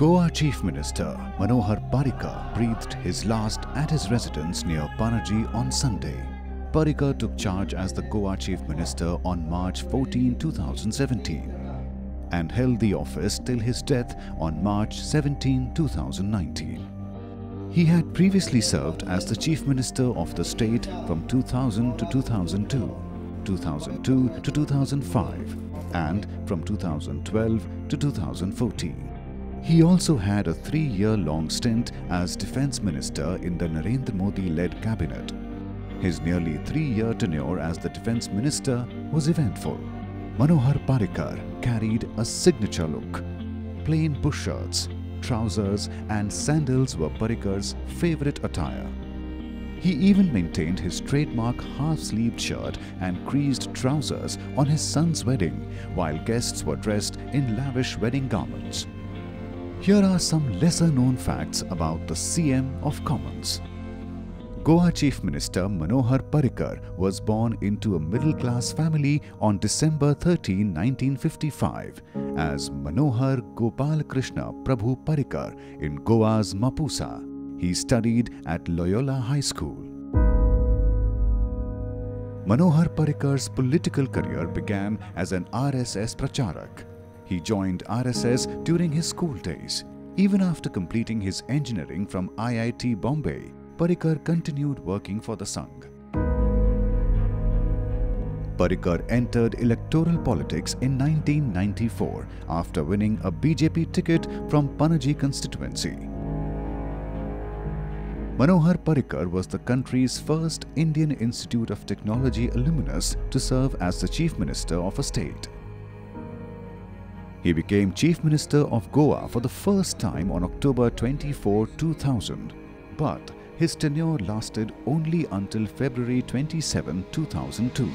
Goa Chief Minister Manohar Parrikar breathed his last at his residence near Panaji on Sunday. Parrikar took charge as the Goa Chief Minister on March 14, 2017 and held the office till his death on March 17, 2019. He had previously served as the Chief Minister of the state from 2000 to 2002, 2002 to 2005 and from 2012 to 2014. He also had a three-year-long stint as Defence Minister in the Narendra Modi-led cabinet. His nearly three-year tenure as the Defence Minister was eventful. Manohar Parrikar carried a signature look. Plain push shirts, trousers and sandals were Parrikar's favourite attire. He even maintained his trademark half-sleeved shirt and creased trousers on his son's wedding, while guests were dressed in lavish wedding garments. Here are some lesser-known facts about the CM of Commons. Goa Chief Minister Manohar Parrikar was born into a middle-class family on December 13, 1955 as Manohar Gopal Krishna Prabhu Parrikar in Goa's Mapusa. He studied at Loyola High School. Manohar Parrikar's political career began as an RSS pracharak. He joined RSS during his school days. Even after completing his engineering from IIT Bombay, Parrikar continued working for the Sangh. Parrikar entered electoral politics in 1994 after winning a BJP ticket from Panaji constituency. Manohar Parrikar was the country's first Indian Institute of Technology alumnus to serve as the Chief Minister of a state. He became Chief Minister of Goa for the first time on October 24, 2000, but his tenure lasted only until February 27, 2002.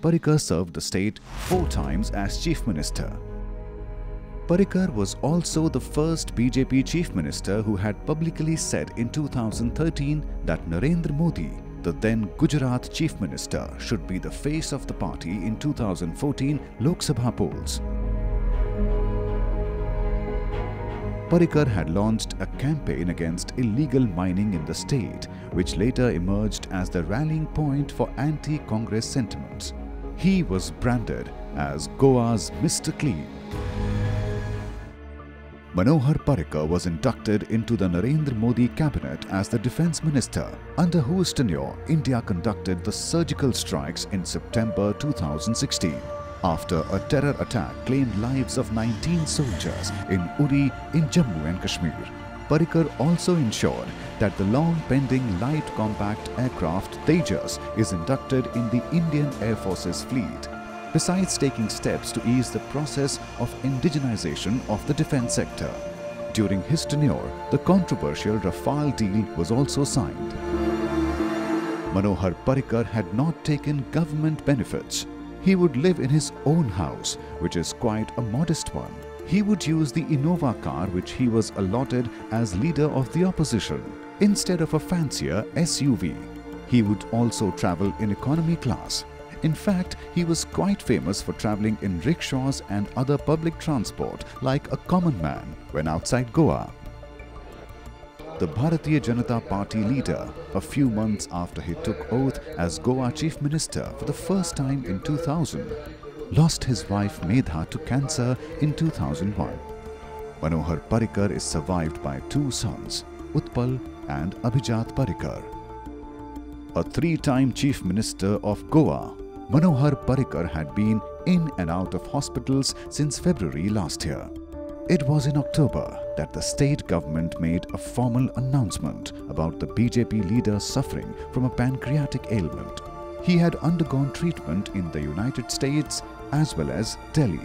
Parrikar served the state 4 times as Chief Minister. Parrikar was also the first BJP Chief Minister who had publicly said in 2013 that Narendra Modi, the then Gujarat Chief Minister, should be the face of the party in 2014 Lok Sabha polls. Parrikar had launched a campaign against illegal mining in the state, which later emerged as the rallying point for anti-Congress sentiments. He was branded as Goa's Mr. Clean. Manohar Parrikar was inducted into the Narendra Modi cabinet as the Defence Minister, under whose tenure India conducted the surgical strikes in September 2016. After a terror attack claimed lives of 19 soldiers in Uri in Jammu and Kashmir. Parrikar also ensured that the long-pending light compact aircraft Tejas is inducted in the Indian Air Force's fleet, besides taking steps to ease the process of indigenization of the defense sector. During his tenure, the controversial Rafale deal was also signed. Manohar Parrikar had not taken government benefits. He would live in his own house, which is quite a modest one. He would use the Innova car which he was allotted as leader of the opposition, instead of a fancier SUV. He would also travel in economy class. In fact, he was quite famous for traveling in rickshaws and other public transport like a common man when outside Goa. The Bharatiya Janata Party leader, a few months after he took oath as Goa Chief Minister for the first time in 2000, lost his wife Medha to cancer in 2001. Manohar Parrikar is survived by 2 sons, Utpal and Abhijat Parrikar. A 3-time Chief Minister of Goa, Manohar Parrikar had been in and out of hospitals since February last year. It was in October that the state government made a formal announcement about the BJP leader suffering from a pancreatic ailment. He had undergone treatment in the United States as well as Delhi.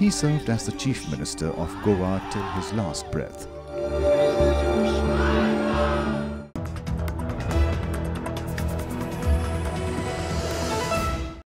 He served as the Chief Minister of Goa till his last breath.